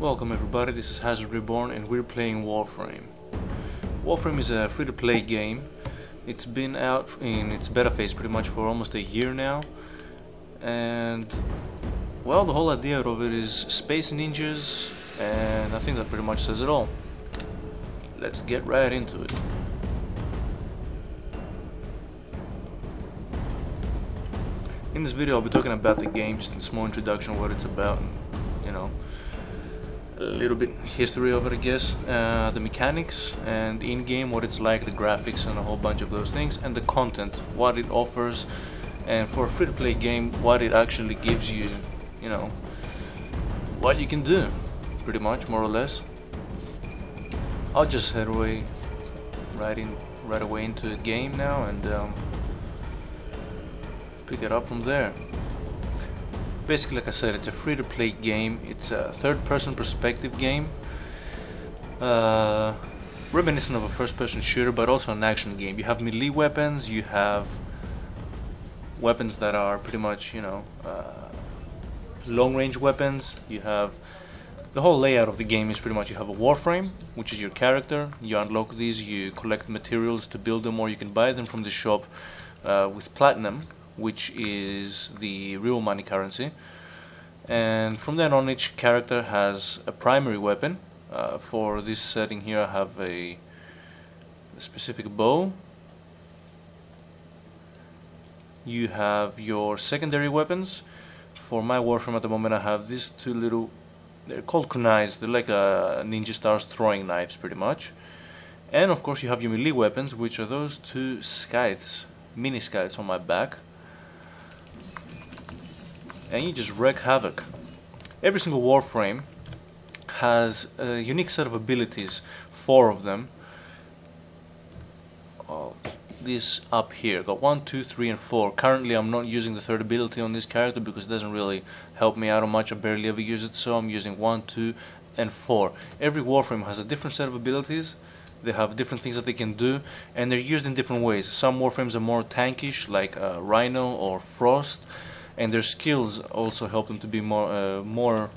Welcome everybody, this is Hazard-Reborn and we're playing Warframe. Warframe is a free-to-play game. It's been out in its beta phase pretty much for almost a year now. And, well, the whole idea of it is space ninjas, and I think that pretty much says it all. Let's get right into it. In this video I'll be talking about the game, just a small introduction, what it's about, and, you know, a little bit history of it, I guess, the mechanics, and in-game what it's like, the graphics and a whole bunch of those things, and the content, what it offers, and for a free-to-play game, what it actually gives you, you know, what you can do, pretty much, more or less. I'll just head away, right away into the game now, and pick it up from there. Basically, like I said, it's a free-to-play game. It's a third-person perspective game, reminiscent of a first-person shooter, but also an action game. You have melee weapons, you have weapons that are pretty much, you know, long-range weapons. You have the whole layout of the game is pretty much you have a Warframe, which is your character. You unlock these, you collect materials to build them, or you can buy them from the shop with platinum, which is the real money currency. And from then on, each character has a primary weapon. For this setting here, I have a specific bow. You have your secondary weapons. For my Warframe at the moment, I have these two little, they're called kunais, they're like ninja stars, throwing knives pretty much. And of course you have your melee weapons, which are those two scythes, mini scythes on my back. And you just wreak havoc. Every single Warframe has a unique set of abilities, four of them. Oh, this up here, got 1, 2, 3, and 4. Currently I'm not using the third ability on this character because it doesn't really help me out much. I barely ever use it, so I'm using 1, 2, and 4. Every Warframe has a different set of abilities, they have different things that they can do, and they're used in different ways. Some Warframes are more tankish, like Rhino or Frost, and their skills also help them to be more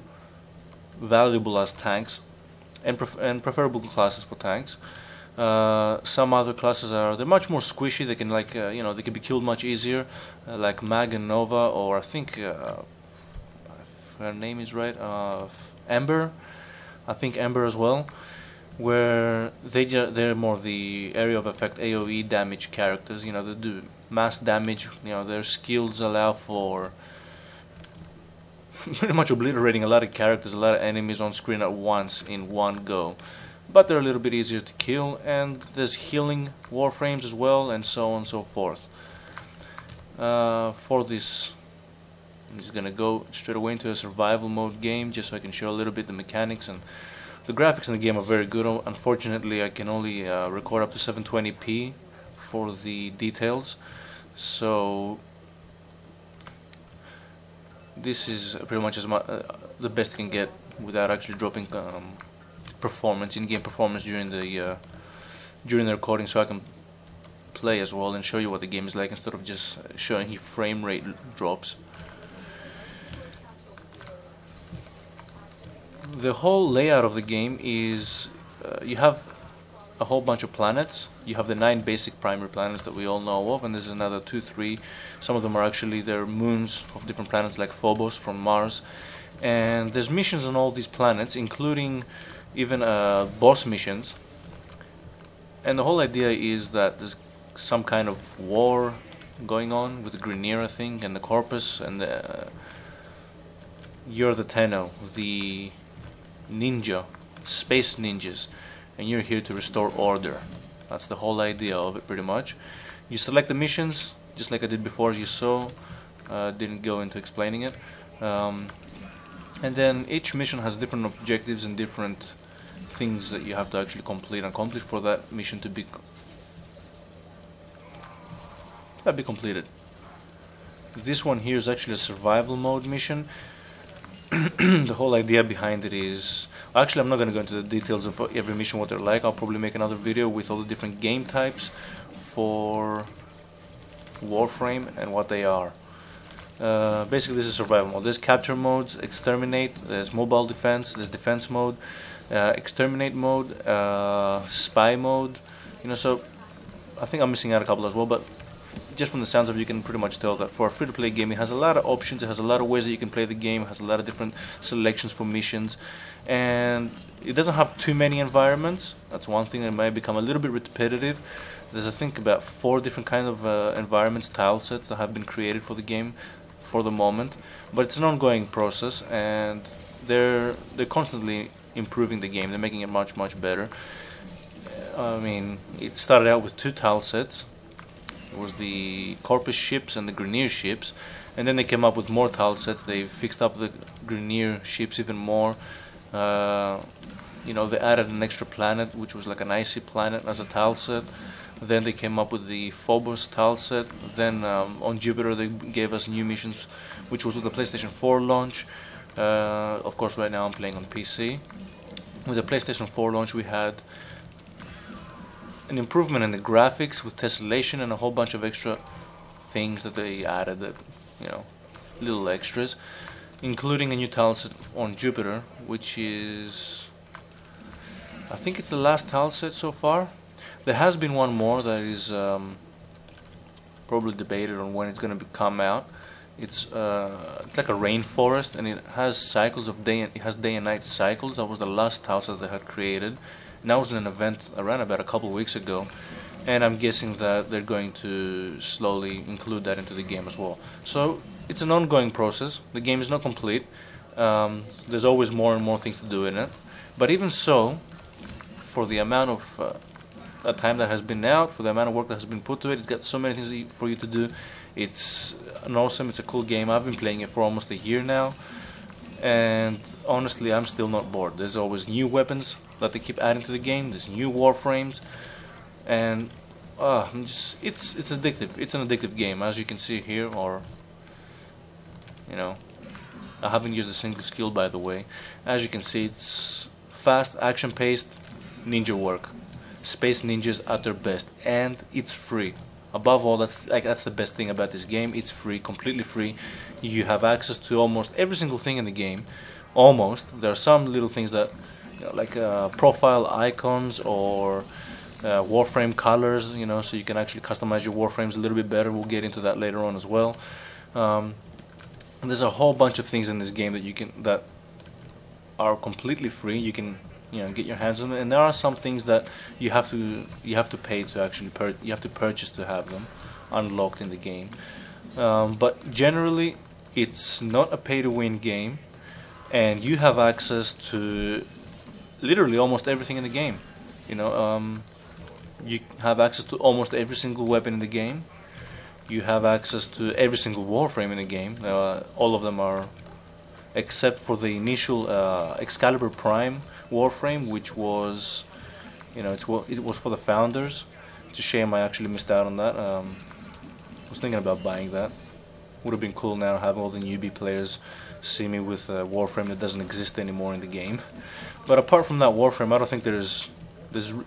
valuable as tanks, and preferable classes for tanks. Some other classes are, they're much more squishy, they can, like, you know, they can be killed much easier, like Mag and Nova, or I think if her name is right, Ember, I think Ember as well, where they're more the area of effect AoE damage characters. You know, they do mass damage, you know, their skills allow for pretty much obliterating a lot of characters, a lot of enemies on screen at once in one go. But they're a little bit easier to kill, and there's healing Warframes as well, and so on and so forth. For this, I'm just gonna go straight away into a survival mode game, just so I can show a little bit the mechanics, and the graphics in the game are very good. Unfortunately, I can only record up to 720p for the details, so this is pretty much as much, the best I can get without actually dropping performance, in-game performance during the recording, so I can play as well and show you what the game is like instead of just showing you frame rate drops. The whole layout of the game is you have a whole bunch of planets. You have the 9 basic primary planets that we all know of, and there's another 2, 3. Some of them are actually their moons of different planets, like Phobos from Mars. And there's missions on all these planets, including even boss missions. And the whole idea is that there's some kind of war going on with the Grineer, I think, and the Corpus, and the, you're the Tenno, the ninja, space ninjas, and you're here to restore order. That's the whole idea of it, pretty much. You select the missions, just like I did before, as you saw, didn't go into explaining it. And then each mission has different objectives and different things that you have to actually complete and accomplish for that mission to be completed. This one here is actually a survival mode mission. The whole idea behind it is, actually I'm not going to go into the details of every mission, what they're like. I'll probably make another video with all the different game types for Warframe and what they are. Basically this is survival mode. There's capture modes, exterminate, there's mobile defense, there's defense mode, exterminate mode, spy mode, you know, so I think I'm missing out a couple as well, but just from the sounds of it, you can pretty much tell that for a free-to-play game, it has a lot of options, it has a lot of ways that you can play the game, it has a lot of different selections for missions, and it doesn't have too many environments. That's one thing that might become a little bit repetitive. There's, I think, about 4 different kind of environments, tile sets that have been created for the game for the moment, but it's an ongoing process, and they're constantly improving the game. They're making it much, much better. I mean, it started out with 2 tile sets. It was the Corpus ships and the Grineer ships, and then they came up with more tile sets. They fixed up the Grineer ships even more. You know, they added an extra planet, which was like an icy planet as a tile set. Then they came up with the Phobos tile set. Then on Jupiter they gave us new missions, which was with the PlayStation 4 launch. Of course, right now I'm playing on PC. With the PlayStation 4 launch, we had an improvement in the graphics with tessellation and a whole bunch of extra things that they added, that, you know, little extras, including a new tile set on Jupiter, which is, I think it's the last tile set so far. There has been one more that is probably debated on when it's going to come out. It's like a rainforest, and it has cycles of day, and it has day and night cycles. That was the last tile set they had created. And I was in an event around about a couple of weeks ago, and I'm guessing that they're going to slowly include that into the game as well. So it's an ongoing process. The game is not complete. There's always more and more things to do in it. But even so, for the amount of time that has been out, for the amount of work that has been put to it, it's got so many things for you to do. It's an awesome, it's a cool game. I've been playing it for almost a year now, and honestly, I'm still not bored. There's always new weapons that they keep adding to the game. There's new warframes, and it's addictive. It's an addictive game, as you can see here. Or, you know, I haven't used a single skill, by the way. As you can see, it's fast, action-paced ninja work, space ninjas at their best, and it's free. Above all, that's the best thing about this game. It's free, completely free. You have access to almost every single thing in the game. Almost. There are some little things that, you know, like profile icons or Warframe colors, you know, so you can actually customize your Warframes a little bit better. We'll get into that later on as well. There's a whole bunch of things in this game that are completely free. You can, you know, get your hands on it, and there are some things that you have to pay to actually purchase to have them unlocked in the game. But generally, it's not a pay-to-win game, and you have access to literally almost everything in the game. You know, you have access to almost every single weapon in the game. You have access to every single warframe in the game. All of them are, except for the initial Excalibur Prime warframe, which was, you know, it was for the founders. It's a shame I actually missed out on that. I was thinking about buying that. Would have been cool now having all the newbie players see me with a warframe that doesn't exist anymore in the game. But apart from that warframe, I don't think there's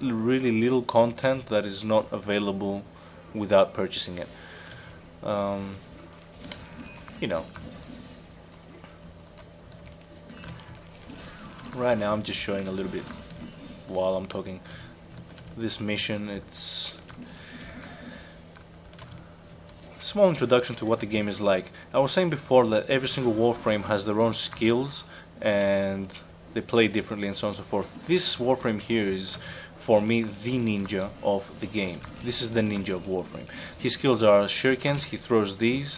really little content that is not available without purchasing it. You know, right now I'm just showing a little bit while I'm talking. This mission, it's a small introduction to what the game is like. I was saying before that every single warframe has their own skills and they play differently and so on and so forth. This warframe here is, for me, the ninja of the game. This is the ninja of warframe. His skills are shurikens. He throws these,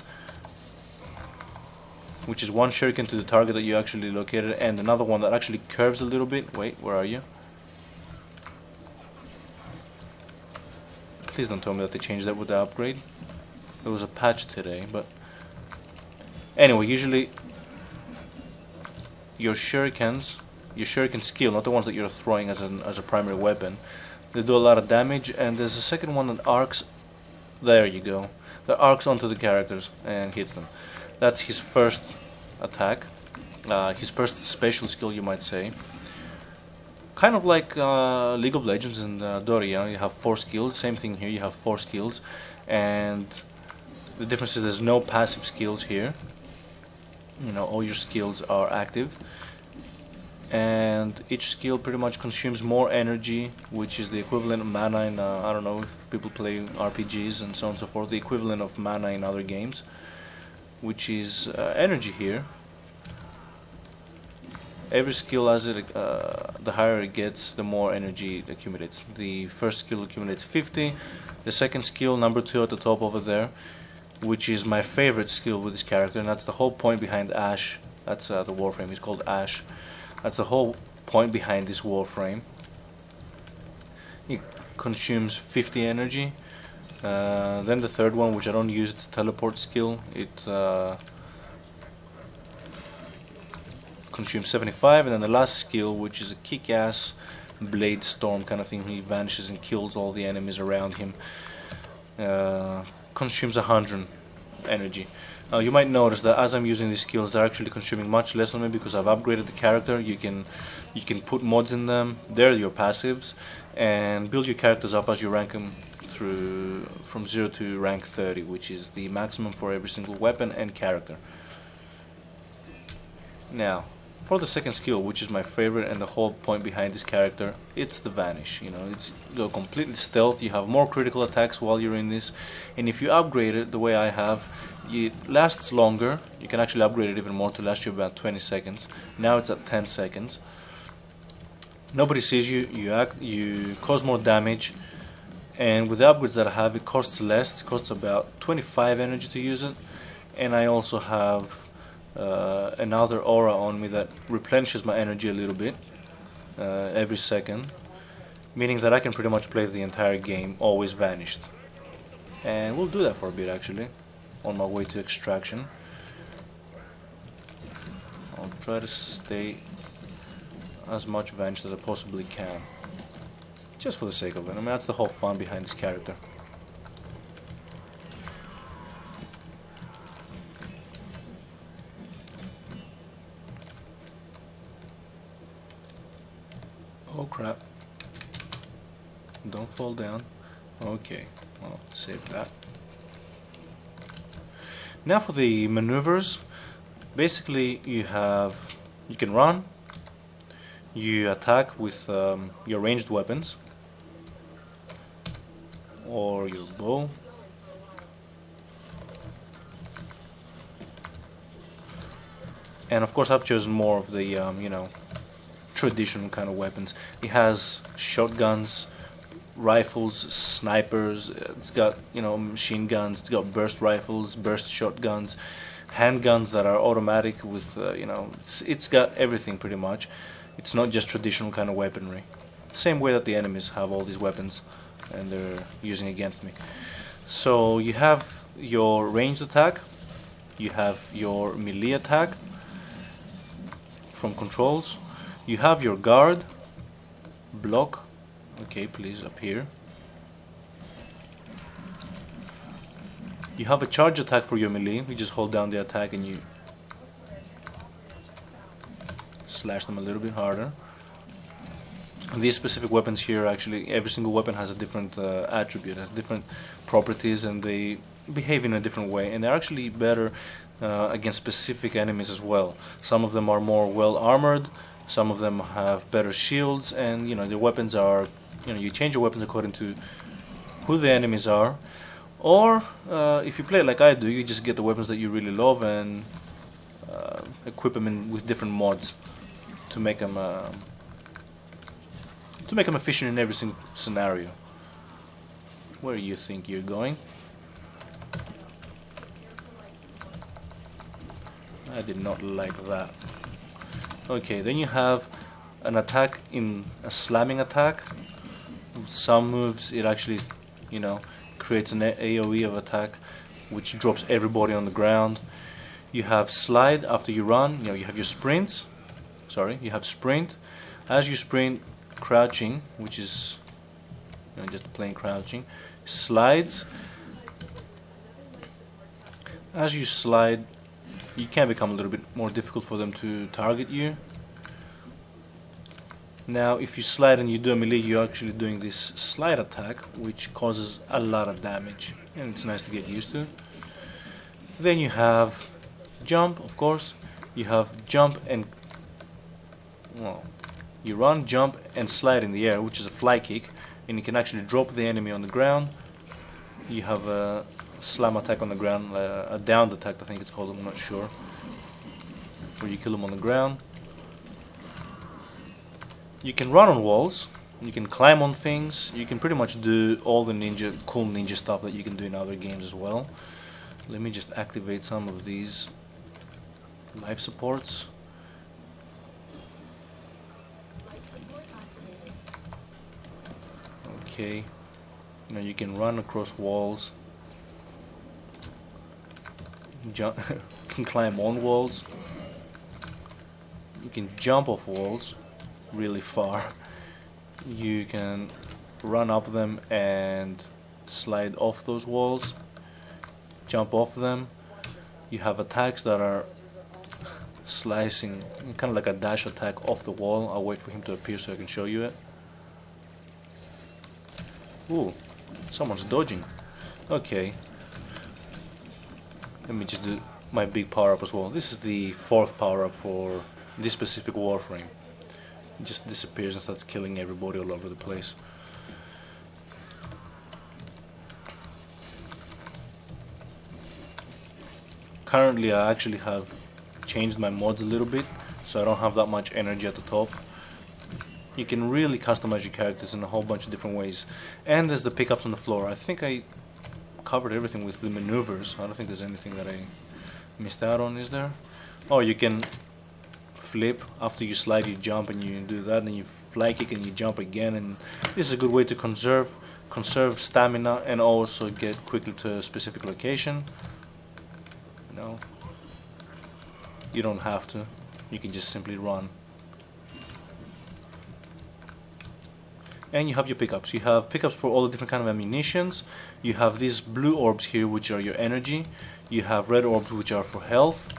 which is one shuriken to the target that you actually located, and another one that actually curves a little bit. Wait, where are you? Please don't tell me that they changed that with the upgrade. There was a patch today, but anyway, usually your shuriken skill, not the ones that you're throwing as a primary weapon, they do a lot of damage, and there's a second one that arcs. There you go. That arcs onto the characters and hits them. That's his first attack, his first special skill, you might say. Kind of like League of Legends and Doria, you have 4 skills. Same thing here, you have 4 skills, and The difference is there's no passive skills here. You know, all your skills are active. And each skill pretty much consumes more energy, which is the equivalent of mana in, I don't know, if people play RPGs and so on and so forth, the equivalent of mana in other games, which is energy here. Every skill, as it, the higher it gets, the more energy it accumulates. The first skill accumulates 50, the second skill, number 2 at the top over there, which is my favorite skill with this character, and that's the whole point behind Ash. That's the Warframe, he's called Ash. That's the whole point behind this Warframe. It consumes 50 energy. Then the third one, which I don't use, it's a teleport skill. It consumes 75, and then the last skill, which is a kick-ass blade storm kind of thing, when he vanishes and kills all the enemies around him, consumes 100 energy. Now you might notice that as I'm using these skills, they're actually consuming much less on me because I've upgraded the character. You can put mods in them. They're your passives, and build your characters up as you rank them through from 0 to rank 30, which is the maximum for every single weapon and character. Now, for the second skill, which is my favorite and the whole point behind this character, it's the Vanish. You know, it's you're completely stealth. You have more critical attacks while you're in this, and if you upgrade it the way I have, it lasts longer. You can actually upgrade it even more to last you about 20 seconds. Now it's at 10 seconds. Nobody sees you. You cause more damage, and with the upgrades that I have, it costs less. It costs about 25 energy to use it, and I also have another aura on me that replenishes my energy a little bit every second, meaning that I can pretty much play the entire game always vanished. And we'll do that for a bit, actually, on my way to extraction. I'll try to stay as much vanished as I possibly can, just for the sake of it. I mean, that's the whole fun behind this character. Oh crap, don't fall down. Okay, well, save that. Now for the maneuvers, basically you can run, you attack with your ranged weapons or your bow, and of course I've chosen more of the, you know, traditional kind of weapons. It has shotguns, rifles, snipers, it's got, you know, machine guns, it's got burst rifles, burst shotguns, handguns that are automatic with, you know, it's got everything pretty much. It's not just traditional kind of weaponry. Same way that the enemies have all these weapons and they're using against me. So you have your ranged attack, you have your melee attack from controls, you have your guard, block, okay, please appear. You have a charge attack for your melee, you just hold down the attack and you slash them a little bit harder. These specific weapons here, actually, every single weapon has a different attribute, has different properties, and they behave in a different way, and they're actually better against specific enemies as well. Some of them are more well armored, some of them have better shields, and you know, their weapons are, you know, you change your weapons according to who the enemies are, or if you play like I do, you just get the weapons that you really love and equip them with different mods to make them efficient in every single scenario. Where do you think you're going? I did not like that. Okay, then you have an attack in a slamming attack. With some moves, it actually, you know, creates an AoE of attack, which drops everybody on the ground. You have slide after you run. You know, you have your sprints. Sorry, you have sprint. As you sprint, crouching, which is, you know, just plain crouching. Slides. As you slide, you can become a little bit more difficult for them to target you. Now, if you slide and you do a melee, you're actually doing this slide attack, which causes a lot of damage, and it's nice to get used to. Then you have jump, of course. You have jump and, well, you run, jump, and slide in the air, which is a fly kick, and you can actually drop the enemy on the ground. You have a slam attack on the ground, a downed attack, I think it's called, I'm not sure, where you kill them on the ground. You can run on walls, you can climb on things, you can pretty much do all the ninja, cool ninja stuff that you can do in other games as well. Let me just activate some of these life supports. Okay, now you can run across walls, jump, you can climb on walls, you can jump off walls really far, you can run up them and slide off those walls, jump off them. You have attacks that are slicing, kind of like a dash attack off the wall. I'll wait for him to appear so I can show you it. Ooh, someone's dodging. Okay, let me just do my big power up as well. This is the fourth power up for this specific Warframe. It just disappears and starts killing everybody all over the place. Currently I actually have changed my mods a little bit, so I don't have that much energy at the top. You can really customize your characters in a whole bunch of different ways. And there's the pickups on the floor. I think I covered everything with the maneuvers. I don't think there's anything that I missed out on, is there? Oh, you can flip, after you slide you jump and you do that, and you fly kick and you jump again, and this is a good way to conserve stamina and also get quickly to a specific location. No, you don't have to, you can just simply run. And you have your pickups. You have pickups for all the different kind of ammunitions. You have these blue orbs here, which are your energy. You have red orbs, which are for health.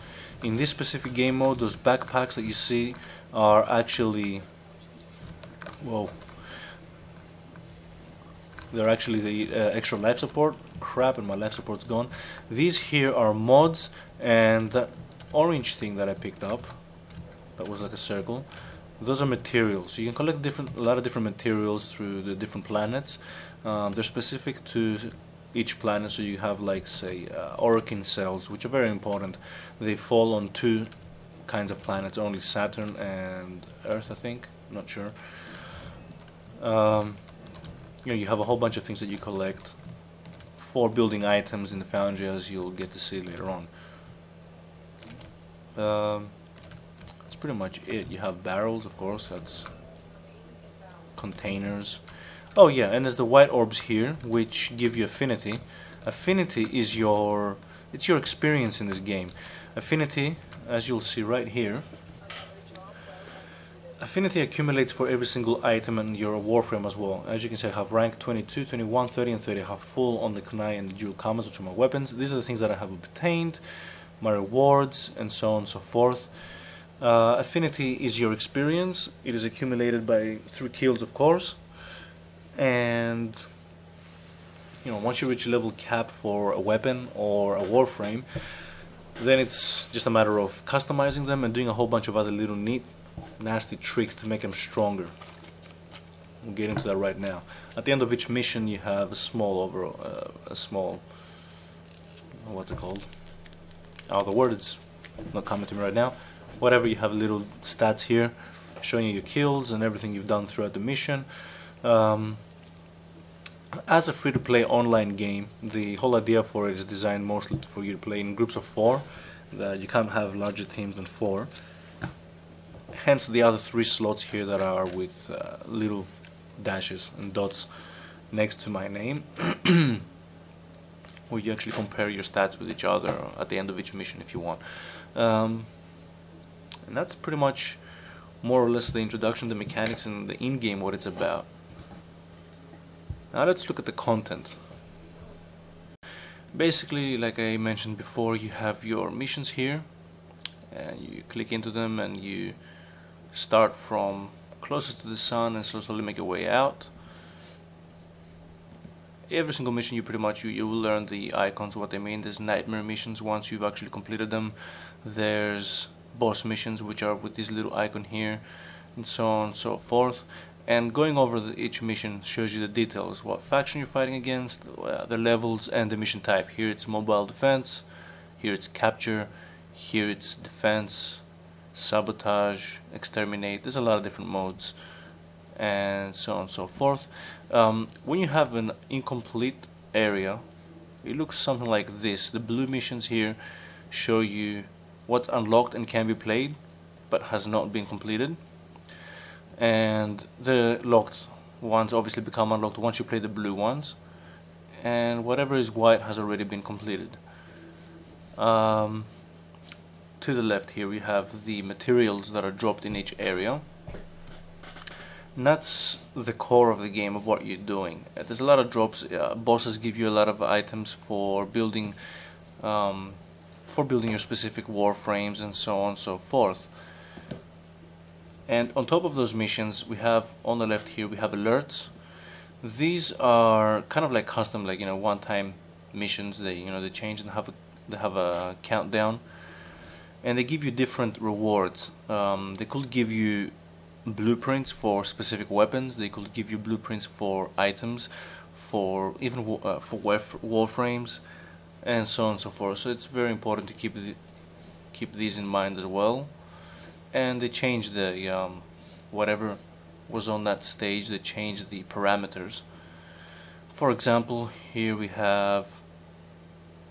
In this specific game mode, those backpacks that you see are actually, whoa, they're actually the extra life support. Crap, and my life support's gone. These here are mods, and that orange thing that I picked up, that was like a circle, those are materials. You can collect a lot of different materials through the different planets. They're specific to each planet, so you have, like, say, Orokin cells, which are very important. They fall on two kinds of planets only, Saturn and Earth, I think, not sure. You know, you have a whole bunch of things that you collect for building items in the foundry, as you'll get to see later on. That's pretty much it. You have barrels, of course, that's containers. Oh yeah, and there's the white orbs here, which give you affinity. Affinity is your, it's your experience in this game. Affinity, as you'll see right here, affinity accumulates for every single item in your Warframe as well. As you can see, I have rank 22, 21, 30, and 30. I have full on the kunai and the dual kamas, which are my weapons. These are the things that I have obtained, my rewards, and so on and so forth. Affinity is your experience. It is accumulated through kills, of course. And, you know, once you reach level cap for a weapon or a Warframe, then it's just a matter of customizing them and doing a whole bunch of other little neat, nasty tricks to make them stronger. We'll get into that right now. At the end of each mission, you have a small overall, what's it called? Oh, the word is not coming to me right now. Whatever, you have little stats here showing you your kills and everything you've done throughout the mission. As a free-to-play online game, the whole idea for it is designed mostly for you to play in groups of four. You can't have larger teams than four. Hence the other three slots here that are with little dashes and dots next to my name, where you actually compare your stats with each other at the end of each mission if you want. And that's pretty much more or less the introduction, the mechanics, and the in-game, what it's about. Now let's look at the content. Basically, like I mentioned before, you have your missions here, and you click into them and you start from closest to the sun and slowly make your way out. every single mission you pretty much you will learn the icons, what they mean. There's nightmare missions once you've actually completed them. There's boss missions, which are with this little icon here, and so on and so forth. And going over each mission shows you the details, what faction you're fighting against, the levels, and the mission type. Here it's mobile defense, here it's capture, here it's defense, sabotage, exterminate. There's a lot of different modes, and so on and so forth. When you have an incomplete area, it looks something like this. The blue missions here show you what's unlocked and can be played, but has not been completed. And the locked ones obviously become unlocked once you play the blue ones, and whatever is white has already been completed. To the left here we have the materials that are dropped in each area, and that's the core of the game, of what you're doing. There's a lot of drops. Bosses give you a lot of items for building your specific warframes and so on and so forth. And on top of those missions, we have on the left here we have alerts. These are kind of like custom, like, you know, one-time missions. They, you know, they change and they have a countdown, and they give you different rewards. They could give you blueprints for specific weapons. They could give you blueprints for items, for even for warframes, and so on and so forth. So it's very important to keep these in mind as well. And they changed the whatever was on that stage, they changed the parameters. For example, here we have,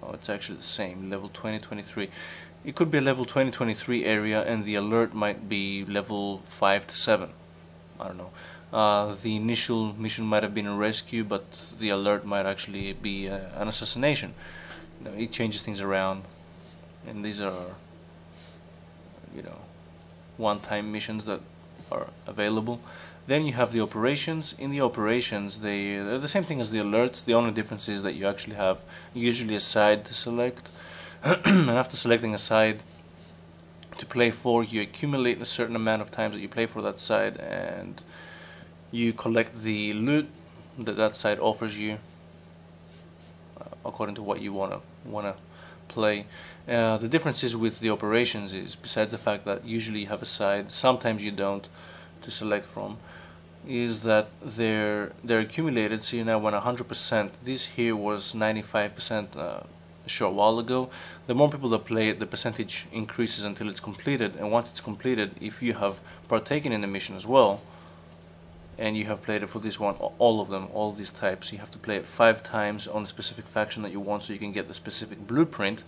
oh, it's actually the same, level 2023. It could be a level 2023 area, and the alert might be level 5 to 7. I don't know. The initial mission might have been a rescue, but the alert might actually be an assassination. You know, it changes things around, and these are, you know, one-time missions that are available. Then you have the operations. In the operations, they're the same thing as the alerts. The only difference is that you actually have usually a side to select, and after selecting a side to play for, you accumulate a certain amount of times that you play for that side, and you collect the loot that that side offers you according to what you wanna play. The differences with the operations is, besides the fact that usually you have a side, sometimes you don't, to select from, is that they're accumulated. So you now went 100%. This here was 95% a short while ago. The more people that play it, the percentage increases until it's completed. And once it's completed, if you have partaken in the mission as well, and you have played it for this one, all of them, all these types, you have to play it 5 times on the specific faction that you want, so you can get the specific blueprint.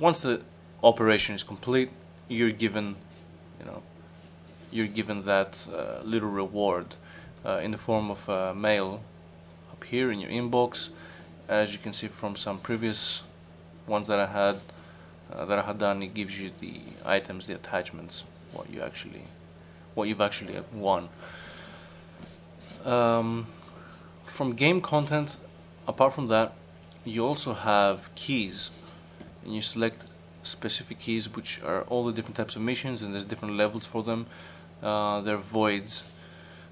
Once the operation is complete, you're given, you know, you're given that little reward in the form of mail up here in your inbox, as you can see from some previous ones that I had done. It gives you the items, the attachments, what you've actually won. From game content, apart from that, you also have keys, and you select specific keys, which are all the different types of missions, and there's different levels for them. They're voids,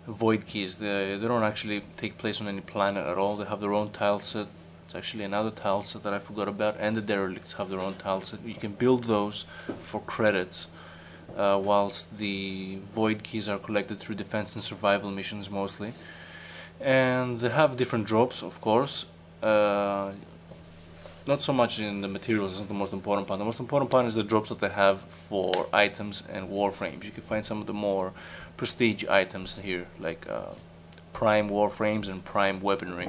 void keys. They don't actually take place on any planet at all. They have their own tile set. It's actually another tile set that I forgot about, and the derelicts have their own tile set. You can build those for credits. Whilst the void keys are collected through defense and survival missions mostly, and they have different drops, of course. Not so much in the materials, isn't the most important part. The most important part is the drops that they have for items and warframes. You can find some of the more prestige items here, like prime warframes and prime weaponry.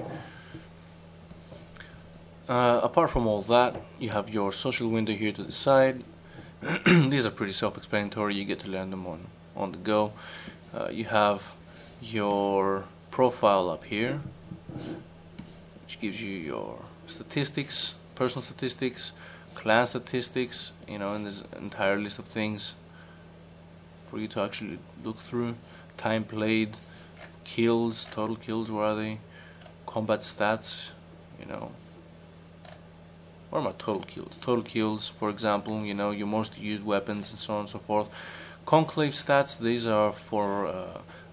Apart from all that, you have your social window here to the side. These are pretty self-explanatory. You get to learn them on the go. You have your profile up here, which gives you your statistics, personal statistics, clan statistics, you know, and there's an entire list of things for you to actually look through. Time played, kills, total kills, where are they? Combat stats, you know. What about total kills? Total kills, for example, you know, your most used weapons and so on and so forth. Conclave stats, these are for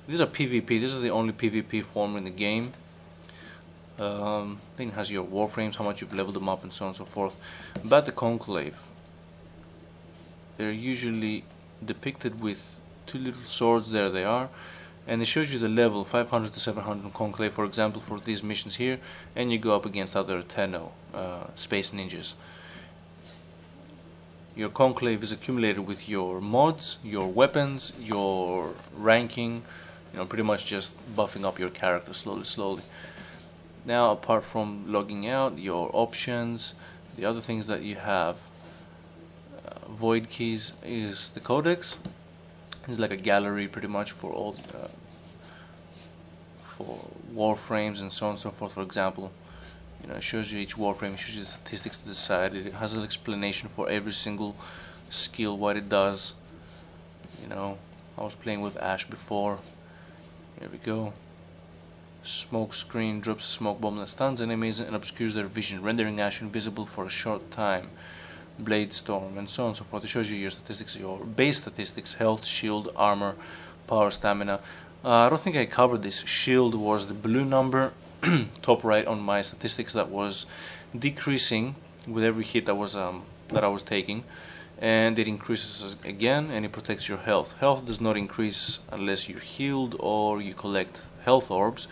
these are PvP. These are the only PvP form in the game. Then it has your warframes, how much you've leveled them up, and so on and so forth. But the Conclave, they're usually depicted with two little swords. There they are, and it shows you the level 500 to 700 Conclave, for example, for these missions here, and you go up against other Tenno space ninjas. Your Conclave is accumulated with your mods, your weapons, your ranking, you know, pretty much just buffing up your character slowly. Now, apart from logging out, your options, the other things that you have, void keys is the codex. It's like a gallery pretty much for all for warframes and so on and so forth. For example, you know, it shows you each warframe, it shows you the statistics to the side, it has an explanation for every single skill, what it does. You know, I was playing with Ash before. Here we go. Smoke screen drops a smoke bomb that stuns enemies and obscures their vision, rendering Ash invisible for a short time. Blade storm, and so on and so forth. It shows you your statistics, your base statistics, health, shield, armor, power, stamina. I don't think I covered this. Shield was the blue number top right on my statistics that was decreasing with every hit that was that I was taking, and it increases again, and it protects your health. Health does not increase unless you're healed or you collect health orbs.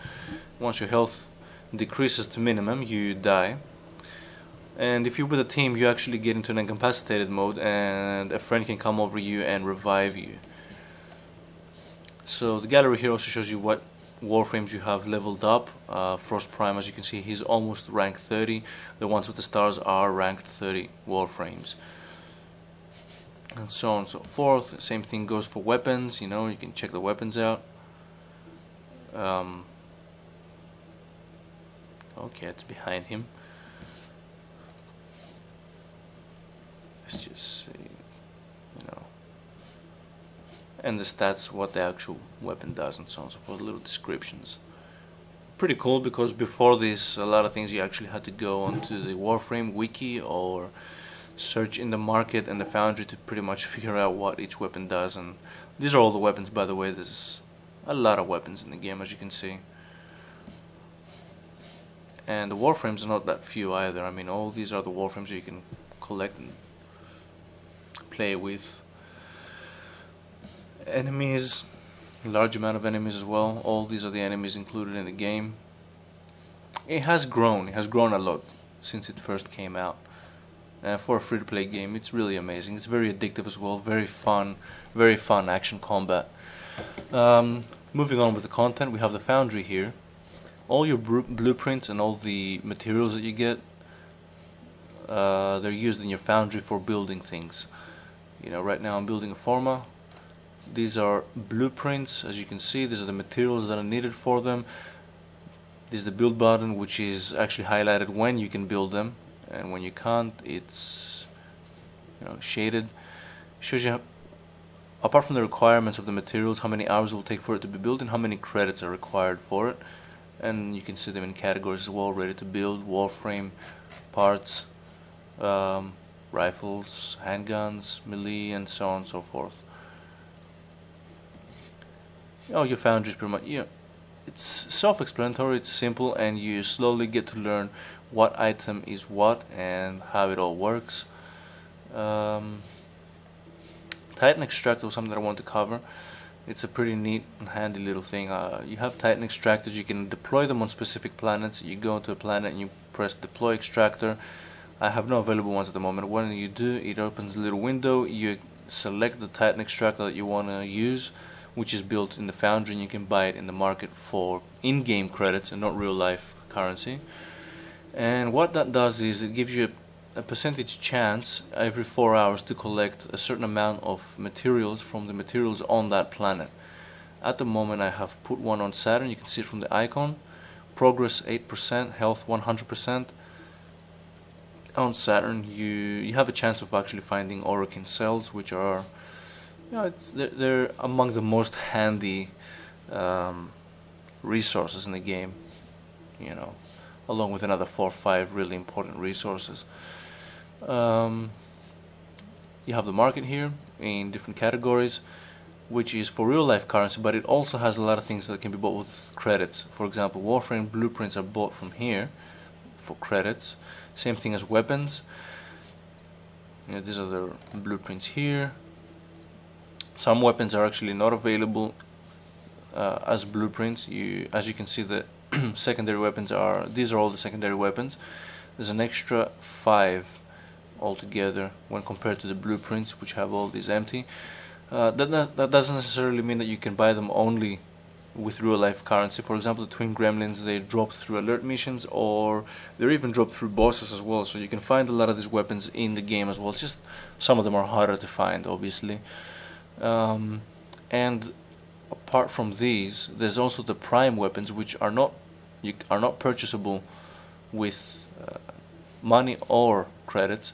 Once your health decreases to minimum, you die. And if you're with a team, you actually get into an incapacitated mode, and a friend can come over you and revive you. So the gallery here also shows you what warframes you have leveled up. Frost Prime, as you can see, he's almost rank 30. The ones with the stars are ranked 30 warframes, and so on and so forth. Same thing goes for weapons. You know, you can check the weapons out. Okay, it's behind him. Let's just see, you know, and the stats, what the actual weapon does, and so on and so forth. Little descriptions. Pretty cool, because before this, a lot of things you actually had to go onto the Warframe wiki or search in the market and the foundry to pretty much figure out what each weapon does. And these are all the weapons, by the way. There's a lot of weapons in the game, as you can see. And the Warframes are not that few either. I mean, all these are the Warframes you can collect and play with. Enemies, large amount of enemies as well. All these are the enemies included in the game. It has grown a lot since it first came out. For a free-to-play game, it's really amazing. It's very addictive as well, very fun action combat. Moving on with the content, we have the foundry here. All your blueprints and all the materials that you get, they're used in your foundry for building things. You know, right now I'm building a forma. These are blueprints, as you can see. These are the materials that are needed for them. This is the build button, which is actually highlighted when you can build them, and when you can't, it's, you know, shaded. Shows you, apart from the requirements of the materials, how many hours it will take for it to be built and how many credits are required for it. And you can see them in categories as well: ready to build, warframe, parts, rifles, handguns, melee, and so on and so forth. Oh, your foundry is pretty much, yeah, it's self-explanatory, it's simple, and you slowly get to learn what item is what and how it all works. Titan Extractor was something that I want to cover. It's a pretty neat and handy little thing. You have Titan Extractors, you can deploy them on specific planets. You go to a planet and you press Deploy Extractor. I have no available ones at the moment. When you do, it opens a little window. You select the Titan Extractor that you want to use, which is built in the foundry, and you can buy it in the market for in-game credits and not real-life currency. And what that does is it gives you a percentage chance every 4 hours to collect a certain amount of materials from the materials on that planet. At the moment, I have put one on Saturn. You can see it from the icon. Progress 8%, health 100%. On Saturn, you have a chance of actually finding Orokin cells, which are, you know, they're among the most handy resources in the game, you know, along with another 4 or 5 really important resources. You have the market here in different categories. which is for real life currency, but it also has a lot of things that can be bought with credits. For example, Warframe blueprints are bought from here for credits. Same thing as weapons. You know, these are the blueprints here. Some weapons are actually not available as blueprints. As you can see, the secondary weapons are, these are all the secondary weapons. There's an extra 5 altogether when compared to the blueprints, which have all these empty. That doesn't necessarily mean that you can buy them only with real life currency. For example, the twin gremlins, they drop through alert missions, or they're even dropped through bosses as well, so you can find a lot of these weapons in the game as well. It's just some of them are harder to find, obviously. And apart from these, there's also the prime weapons, which are not purchasable with money or credits.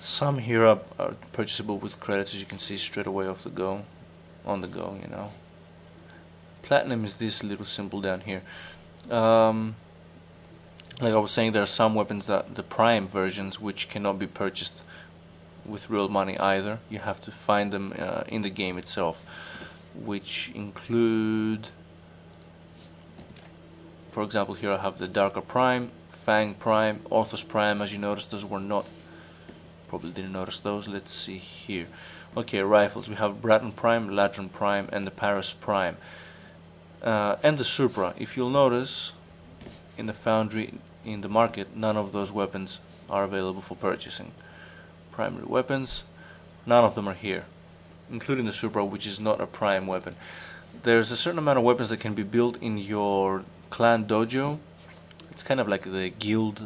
Some here are purchasable with credits, as you can see straight away off the go, on the go, you know. Platinum is this little symbol down here. Like I was saying, there are some weapons that the prime versions which cannot be purchased with real money either. You have to find them in the game itself, which include, for example, here I have the Darker Prime, Fang Prime, Orthos Prime. As you notice, those were not, probably didn't notice those. Let's see here. Okay, rifles. We have Braton Prime, Latron Prime, and the Paris Prime. And the Supra. If you'll notice, in the foundry, in the market, none of those weapons are available for purchasing. Primary weapons, none of them are here, including the Supra, which is not a prime weapon. There's a certain amount of weapons that can be built in your clan dojo. It's kind of like the guild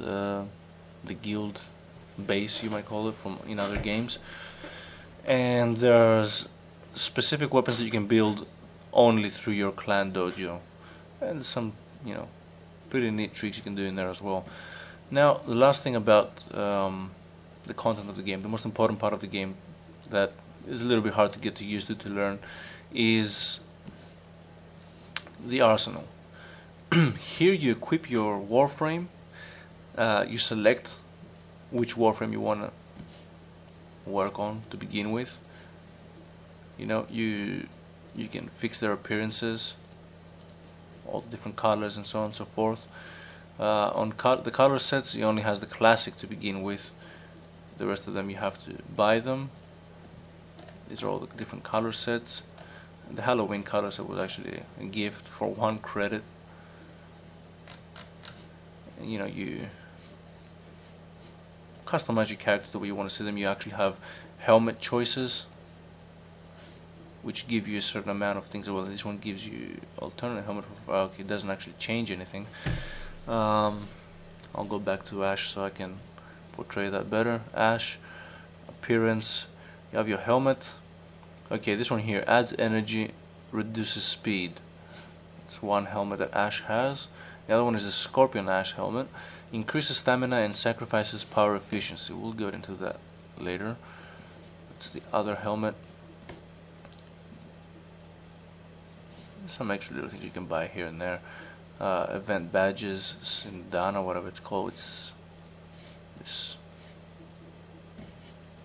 base, you might call it, from in other games. And there's specific weapons that you can build only through your clan dojo, and some, you know, pretty neat tricks you can do in there as well. Now, the last thing about the content of the game, the most important part of the game that is a little bit hard to get used to learn, is the arsenal. Here you equip your Warframe. You select which Warframe you want to work on to begin with. You know, you can fix their appearances, all the different colors and so on and so forth. On the color sets, it only has the classic to begin with. The rest of them you have to buy them. These are all the different color sets. The Halloween color set was actually a gift for 1 credit. And, you know, you customize your characters the way you want to see them. You actually have helmet choices, which give you a certain amount of things. Well, this one gives you alternate helmet. Okay, it doesn't actually change anything. I'll go back to Ash so I can portray that better. Ash, appearance. You have your helmet. Okay, this one here adds energy, reduces speed. It's one helmet that Ash has. The other one is the Scorpion Ash helmet. Increases stamina and sacrifices power efficiency. We'll go into that later. That's the other helmet. Some extra little things you can buy here and there. Event badges, Sindana, whatever it's called. It's this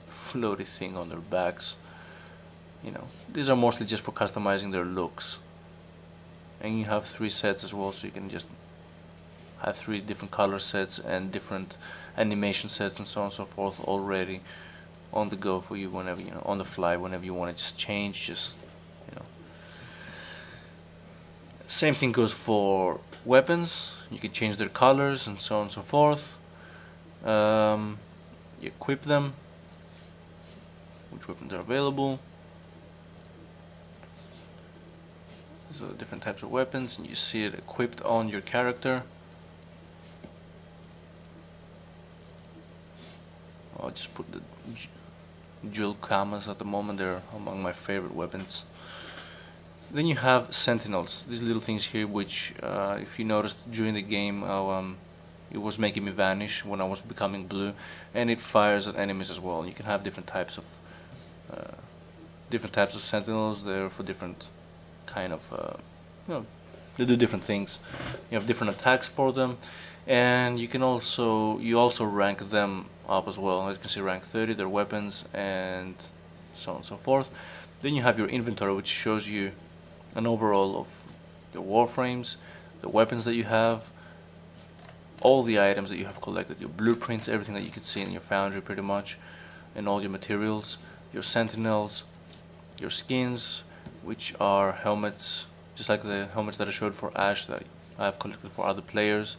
floaty thing on their backs. You know, these are mostly just for customizing their looks. And you have 3 sets as well, so you can just have 3 different color sets and different animation sets and so on and so forth already on the go for you, whenever, you know, on the fly, whenever you want to just change, just, you know. Same thing goes for weapons. You can change their colors and so on and so forth. You equip them, which weapons are available. These are the different types of weapons, and you see it equipped on your character. I'll just put the dual commas at the moment. They're among my favorite weapons. Then you have sentinels, these little things here, which if you noticed during the game, it was making me vanish when I was becoming blue, and it fires at enemies as well. You can have different types of sentinels. They're for different kind of, you know, they do different things. You have different attacks for them, and you can also rank them up as well. As you can see, rank 30, their weapons, and so on and so forth. Then you have your inventory, which shows you an overall of your warframes, the weapons that you have, all the items that you have collected, your blueprints, everything that you could see in your foundry pretty much, and all your materials, your sentinels, your skins, which are helmets, just like the helmets that I showed for Ash that I have collected for other players.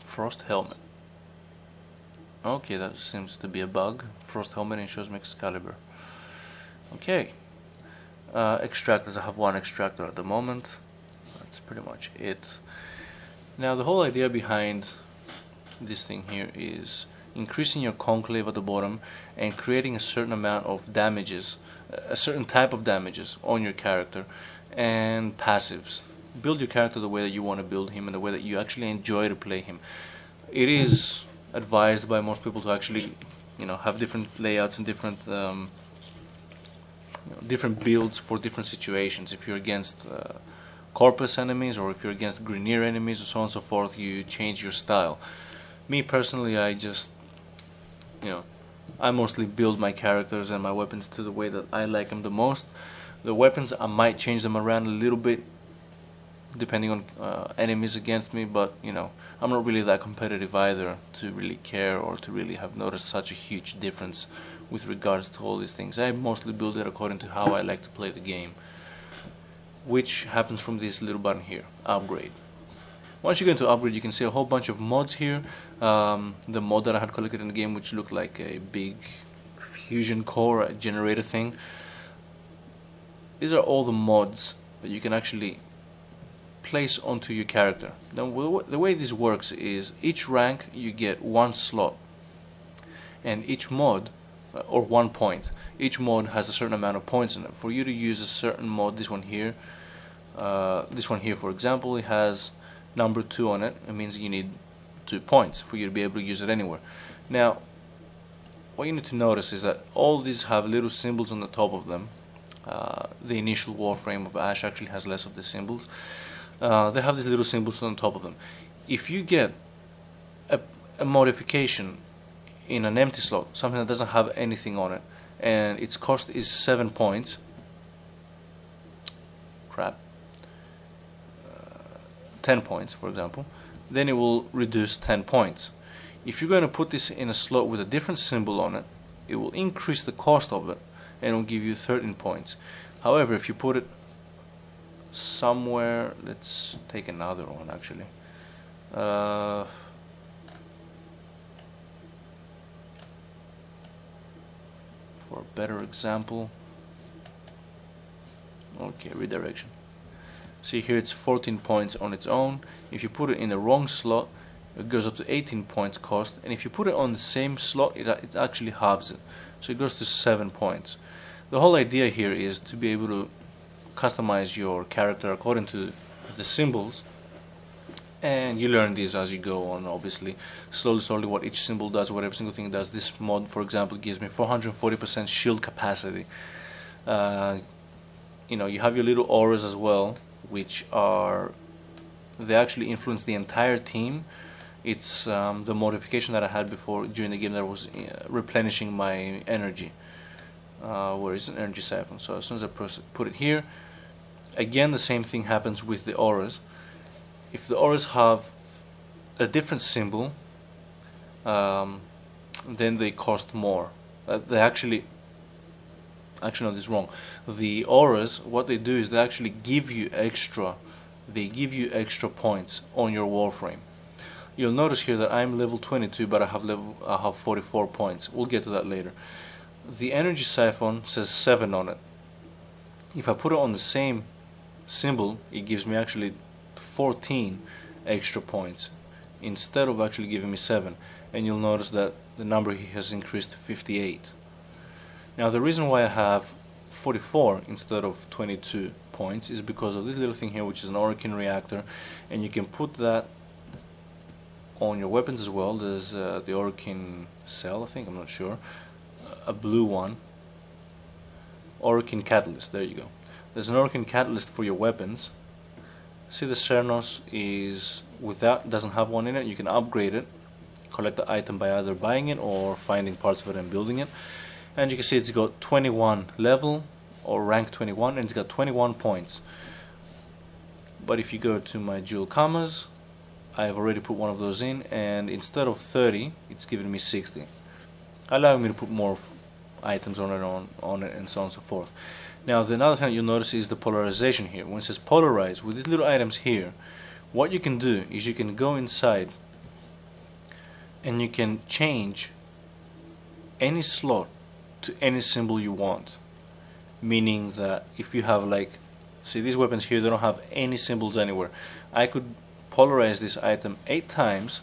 Frost helmet. Okay, that seems to be a bug. Frost helmet, and shows me Excalibur. Okay. Extractors, I have one extractor at the moment. That's pretty much it. Now the whole idea behind this thing here is increasing your conclave at the bottom and creating a certain amount of damages, a certain type of damages on your character and passives. Build your character the way that you want to build him and the way that you actually enjoy to play him. It is advised by most people to actually, you know, have different layouts and different different builds for different situations. If you're against Corpus enemies, or if you're against Grineer enemies, or so on and so forth, you change your style. Me personally, I just, you know, I mostly build my characters and my weapons to the way that I like them the most. The weapons, I might change them around a little bit, depending on enemies against me, but, you know, I'm not really that competitive either to really care or to really have noticed such a huge difference with regards to all these things. I mostly build it according to how I like to play the game, which happens from this little button here, upgrade. Once you go into upgrade, you can see a whole bunch of mods here. The mod that I had collected in the game, which looked like a big fusion core generator thing. These are all the mods that you can actually place onto your character. Now, the way this works is each rank you get one slot, and each mod, or 1 point. Each mod has a certain amount of points in it. For you to use a certain mod, this one here for example, it has number 2 on it. It means you need 2 points for you to be able to use it anywhere. Now, what you need to notice is that all these have little symbols on the top of them. The initial warframe of Ash actually has less of the symbols. They have these little symbols on top of them. If you get a modification in an empty slot, something that doesn't have anything on it, and its cost is 7 points, crap, 10 points for example, then it will reduce 10 points. If you're going to put this in a slot with a different symbol on it, it will increase the cost of it and it will give you 13 points. However, if you put it somewhere, let's take another one actually, for a better example. Okay, redirection. See here, it's 14 points on its own. If you put it in the wrong slot, it goes up to 18 points cost, and if you put it on the same slot, it actually halves it, so it goes to 7 points. The whole idea here is to be able to customize your character according to the symbols, and you learn these as you go on, obviously, slowly what each symbol does, what every single thing does. This mod for example gives me 440% shield capacity. You know, you have your little auras as well, which are, they actually influence the entire team. It's the modification that I had before during the game that was replenishing my energy, where is an energy siphon. So as soon as I put it here, again the same thing happens with the auras. If the auras have a different symbol, then they cost more. They actually no, this is wrong. The auras, what they do is they actually give you extra, they give you extra points on your warframe. You'll notice here that I'm level 22, but I have 44 points. We'll get to that later. The energy siphon says 7 on it. If I put it on the same symbol, it gives me actually 14 extra points instead of actually giving me 7, and you'll notice that the number here has increased to 58. Now the reason why I have 44 instead of 22 points is because of this little thing here, which is an Orokin reactor, and you can put that on your weapons as well. There's the Orokin cell, I think, I'm not sure, a blue one, Orokin catalyst, there you go. There's an Orokin catalyst for your weapons. See, the Cernos is without, doesn't have one in it. You can upgrade it, collect the item by either buying it or finding parts of it and building it. and you can see it's got 21 level or rank 21 and it's got 21 points. But if you go to my dual commas, I have already put one of those in, and instead of 30 it's giving me 60, allowing me to put more items on it and so on and so forth. Now the another thing you'll notice is the polarization here. When it says polarize, with these little items here, what you can do is you can go inside and you can change any slot to any symbol you want, meaning that if you have, like, see these weapons here, they don't have any symbols anywhere. I could polarize this item 8 times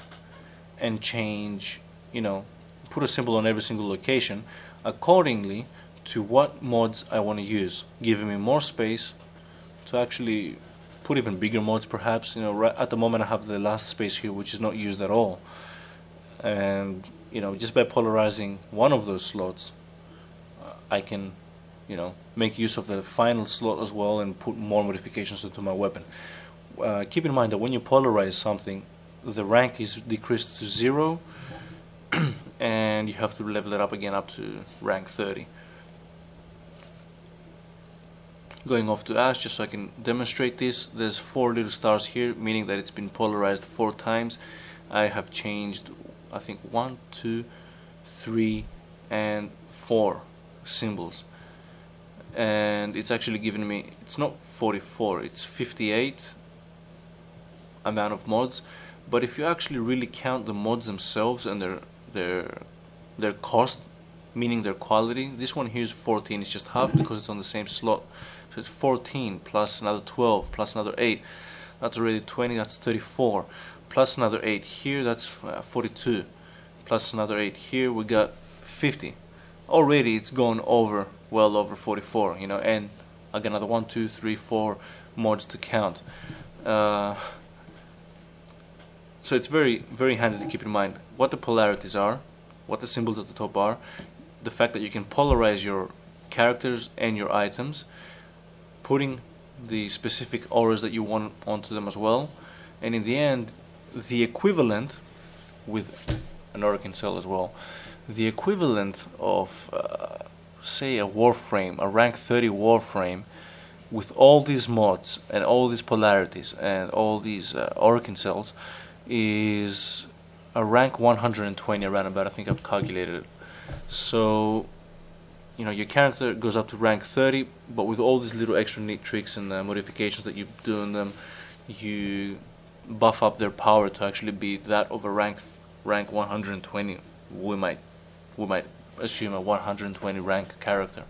and change, you know, put a symbol on every single location accordingly to what mods I want to use, giving me more space to actually put even bigger mods perhaps. You know, right at the moment I have the last space here which is not used at all, and you know, just by polarizing one of those slots I can, you know, make use of the final slot as well and put more modifications into my weapon. Keep in mind that when you polarize something, the rank is decreased to 0 and you have to level it up again up to rank 30. Going off to Ash just so I can demonstrate this, there's 4 little stars here, meaning that it's been polarized 4 times. I have changed, I think, 1, 2, 3, and 4 symbols, and it's actually given me, it's not 44, it's 58 amount of mods. But if you actually really count the mods themselves and their cost, meaning their quality, this one here is 14, it's just half because it's on the same slot, so it's 14 plus another 12 plus another 8, that's already 20, that's 34, plus another 8 here, that's 42, plus another 8 here, we got 50. Already it's gone over, well over 44, you know, and I got another 1, 2, 3, 4 mods to count. So it's very, very handy to keep in mind what the polarities are, what the symbols at the top are, the fact that you can polarize your characters and your items, putting the specific auras that you want onto them as well, and in the end, the equivalent with an Orokin cell as well, the equivalent of say a Warframe, a rank 30 Warframe, with all these mods and all these polarities and all these Orokin cells, is a rank 120 around about, I think I've calculated it. So you know, your character goes up to rank 30, but with all these little extra neat tricks and modifications that you do in them, you buff up their power to actually be that of a rank 120, we might assume a 120 rank character.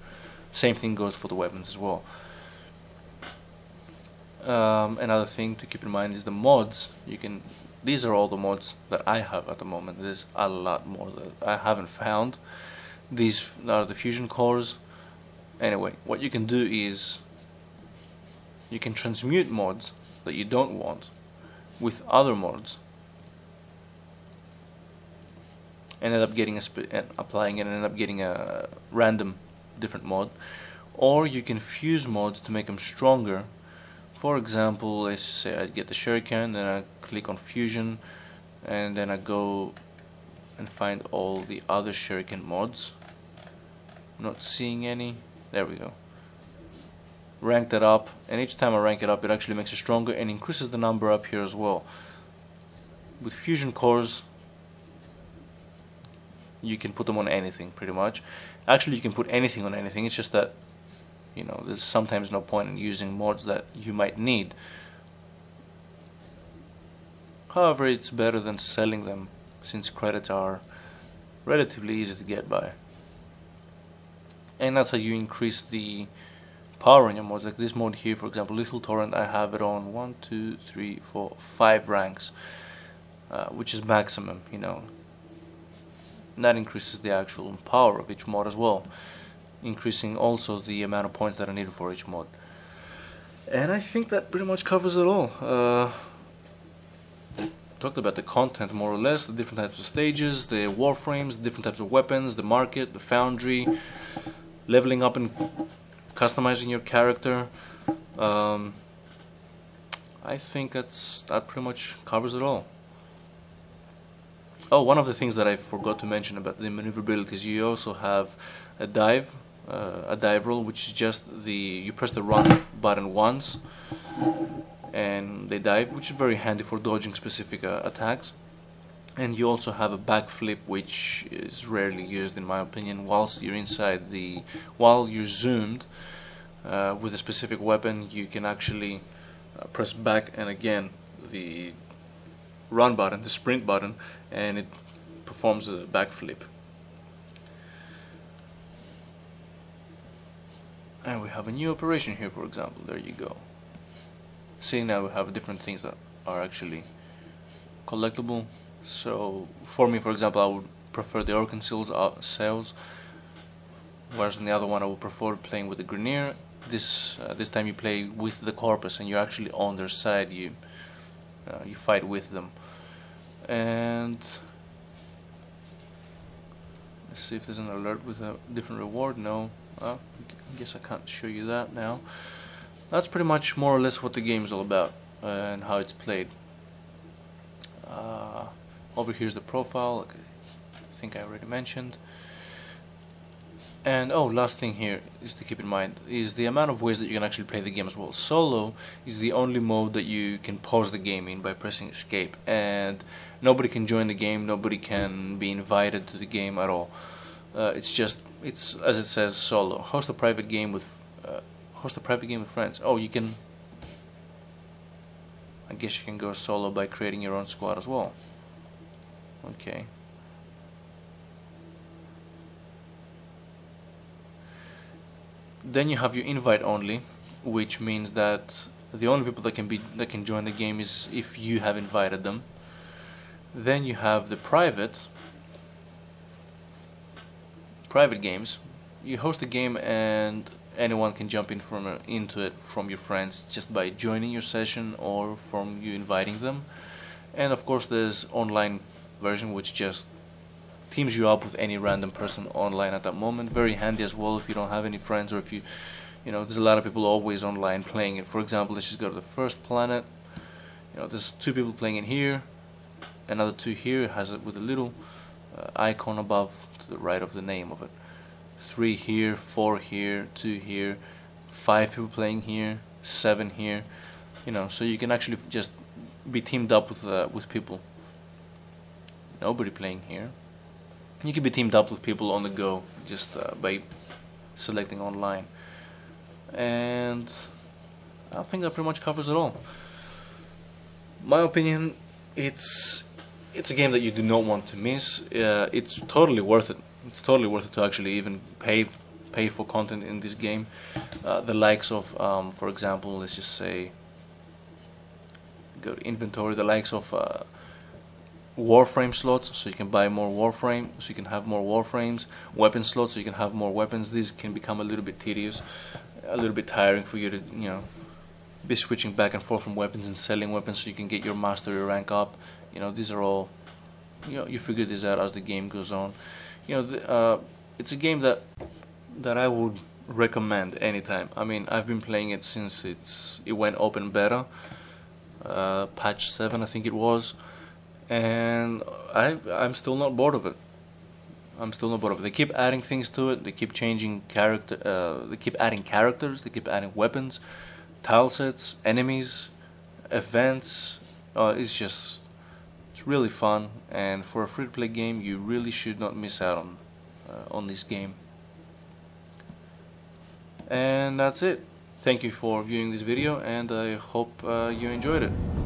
Same thing goes for the weapons as well. Another thing to keep in mind is the mods. You can, these are all the mods that I have at the moment. There's a lot more that I haven't found. These are the fusion cores. Anyway, what you can do is you can transmute mods that you don't want with other mods and end up getting applying it and end up getting a random different mod. Or you can fuse mods to make them stronger. For example, let's say I get the shuriken, then I click on fusion, and then I go and find all the other shuriken mods. I'm not seeing any. There we go. Rank that up, and each time I rank it up, it actually makes it stronger and increases the number up here as well. With fusion cores, you can put them on anything pretty much. Actually, you can put anything on anything, it's just that, you know, there's sometimes no point in using mods that you might need. However, it's better than selling them, since credits are relatively easy to get by. And that's how you increase the power on your mods. Like this mod here, for example, Little Torrent, I have it on 1, 2, 3, 4, 5 ranks, which is maximum, you know. And that increases the actual power of each mod as well, increasing also the amount of points that are needed for each mod. And I think that pretty much covers it all. Talked about the content more or less, the different types of stages, the warframes, the different types of weapons, the market, the foundry, leveling up and customizing your character. I think that pretty much covers it all. Oh, one of the things that I forgot to mention about the maneuverabilities, you also have a dive roll, which is just you press the run button once and they dive, which is very handy for dodging specific attacks. And you also have a backflip, which is rarely used in my opinion. Whilst you're inside the, while you're zoomed with a specific weapon, you can actually press back and again the run button, the sprint button, and it performs a backflip. And we have a new operation here, for example. There you go. See, now we have different things that are actually collectible. So for me, for example, I would prefer the Orokin cells, whereas in the other one I would prefer playing with the Grineer. This time you play with the Corpus and you're actually on their side, you fight with them. And let's see if there's an alert with a different reward. No, I guess I can't show you that now. That's pretty much more or less what the game is all about and how it's played. Over here's the profile, I think I already mentioned. And oh, last thing here is to keep in mind is the amount of ways that you can actually play the game as well. Solo is the only mode that you can pause the game in by pressing escape, and nobody can join the game, nobody can be invited to the game at all. It's as it says, solo. Host a private game with friends. Oh, you can, I guess you can go solo by creating your own squad as well. Okay. Then you have your invite only, which means that the only people that can join the game is if you have invited them. Then you have the private games. You host a game and anyone can jump in into it from your friends just by joining your session or from you inviting them. And of course there's online version, which just teams you up with any random person online at that moment. Very handy as well if you don't have any friends, or if you know, there's a lot of people always online playing it. For example, let's just go to the first planet. You know, there's two people playing it here, another two here. It has it with a little icon above to the right of the name of it. 3 here, 4 here, 2 here, 5 people playing here, 7 here, you know, so you can actually just be teamed up with people. Nobody playing here. You can be teamed up with people on the go just by selecting online. And I think that pretty much covers it all. My opinion, it's a game that you do not want to miss. It's totally worth it. It's totally worth it to actually even pay for content in this game. The likes of, for example, let's just say, go to inventory, the likes of Warframe slots, so you can buy more Warframe, so you can have more Warframes, weapon slots, so you can have more weapons. These can become a little bit tedious, a little bit tiring for you to, you know, be switching back and forth from weapons and selling weapons so you can get your mastery rank up. You know, these are all, you know, you figure this out as the game goes on. You know, it's a game that I would recommend anytime. I mean, I've been playing it since it went open beta, patch 7 I think it was, and I'm still not bored of it. I'm still not bored of it. They keep adding things to it. They keep changing character. They keep adding characters. They keep adding weapons, tile sets, enemies, events. It's just, it's really fun, and for a free-to-play game you really should not miss out on this game. And that's it. Thank you for viewing this video, and I hope you enjoyed it.